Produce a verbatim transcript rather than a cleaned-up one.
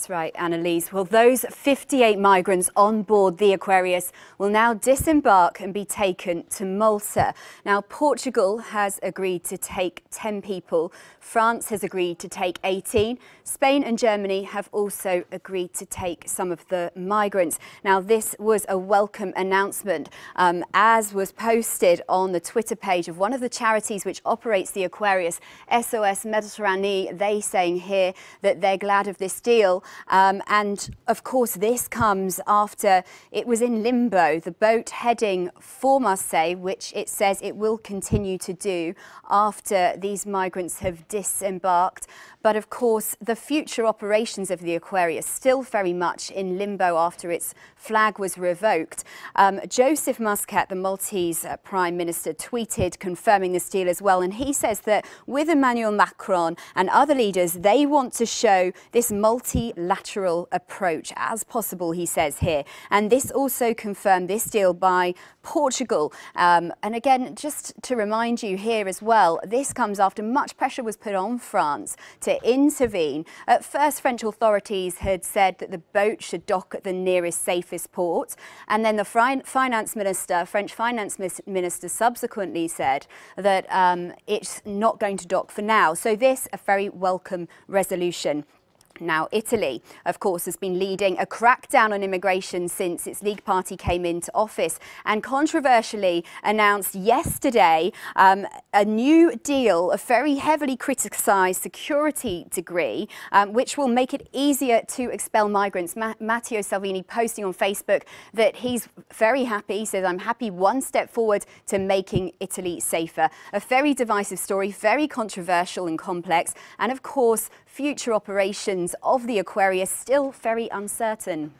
That's right, Annalise. Well, those fifty-eight migrants on board the Aquarius will now disembark and be taken to Malta. Now, Portugal has agreed to take ten people. France has agreed to take eighteen. Spain and Germany have also agreed to take some of the migrants. Now, this was a welcome announcement, um, as was posted on the Twitter page of one of the charities which operates the Aquarius, S O S Mediterranean. They saying here that they're glad of this deal. Um, and of course this comes after it was in limbo, the boat heading for Marseille, which it says it will continue to do after these migrants have disembarked. But of course the future operations of the Aquarius still very much in limbo after its flag was revoked. Um, Joseph Muscat, the Maltese uh, Prime Minister, tweeted confirming this deal as well, and he says that with Emmanuel Macron and other leaders, they want to show this multi lateral approach as possible, he says here. And this also confirmed this deal by Portugal. Um, and again, just to remind you here as well, this comes after much pressure was put on France to intervene. At first, French authorities had said that the boat should dock at the nearest safest port. And then the finance minister, French finance minister subsequently said that um, it's not going to dock for now. So this, a very welcome resolution. Now, Italy, of course, has been leading a crackdown on immigration since its League Party came into office, and controversially announced yesterday um, a new deal, a very heavily criticised security decree, um, which will make it easier to expel migrants. Ma Matteo Salvini posting on Facebook that he's very happy. He says, "I'm happy, one step forward to making Italy safer." A very divisive story, very controversial and complex, and of course, future operations of the Aquarius still very uncertain.